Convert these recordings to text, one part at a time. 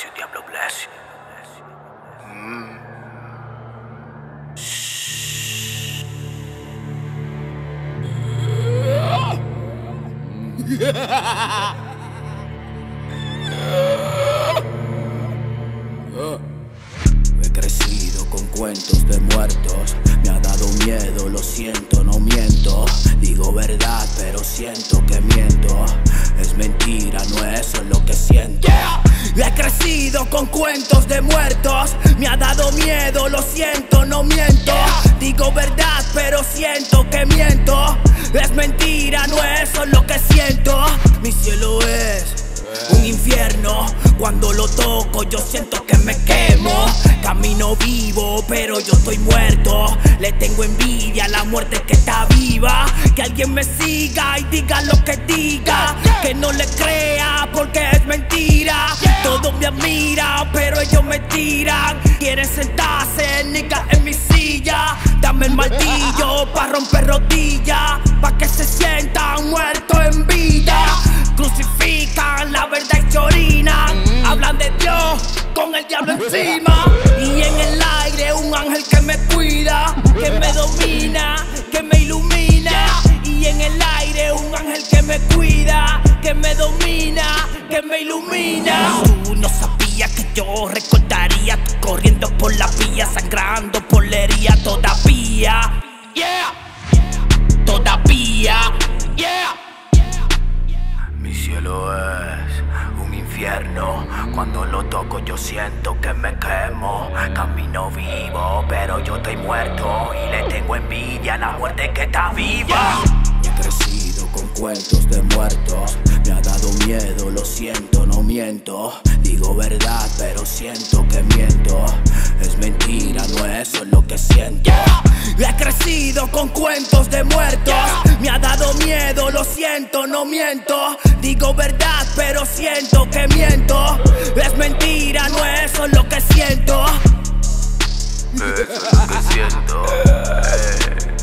bless you, Diablo bless you. He crecido con cuentos de muertos. Me ha dado miedo, lo siento, no miento. Digo verdad, pero siento que miento. Es mentira, no eso es lo que siento. He crecido con cuentos de muertos. Me ha dado miedo, lo siento, no miento. Digo verdad, pero siento que miento. Es mentira, no eso es lo que siento. Mi cielo es un infierno. Cuando lo toco yo siento que me quemo. Camino vivo, pero yo estoy muerto. Le tengo envidia a la muerte que está viva. Que alguien me siga y diga lo que diga. Que no le crea porque es mentira. Todos me admiran, pero ellos me tiran. Quieren sentarse, nigga, en mi silla. Dame el martillo pa' romper rodillas, pa' que se sientan muertos en vida. Crucifican la verdad y se orinan. Hablan de Dios con el diablo encima. Y en el aire un ángel que me cuida, que me domina, que me ilumina. Y en el aire un ángel que me cuida, que me domina, que me ilumina. Tú no sabías que yo recordaría tú corriendo por la vía, sangrando por la herida. Todavía, yeah, todavía, yeah. Mi cielo es un infierno. Cuando lo toco yo siento que me quemo. Camino vivo, pero yo estoy muerto. Y le tengo envidia a la muerte que está viva. He crecido con cuentos de muertos. Me ha dado miedo, lo siento, no miento. Digo verdad, pero siento que miento. Es mentira, no eso es lo que siento. He crecido con cuentos de muertos. Me ha dado miedo, lo siento, no miento. Digo verdad, pero siento que miento. Es mentira, no eso es lo que siento. No eso es lo que siento.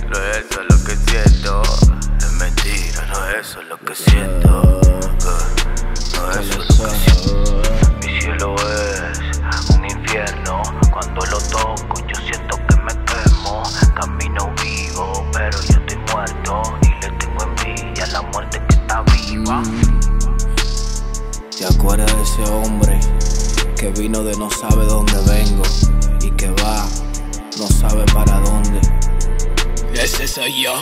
No eso es lo que siento. Es mentira, no eso es lo que siento. No eso es lo que siento. Mi cielo es un infierno. Cuando lo toco yo siento que me quemo. Camino vivo, pero yo estoy muerto. Y le tengo envidia a la muerte que está viva. ¿Te acuerdas de ese hombre que vino de no sabe dónde vengo? Y que va, no sabe para dónde. Ese soy yo.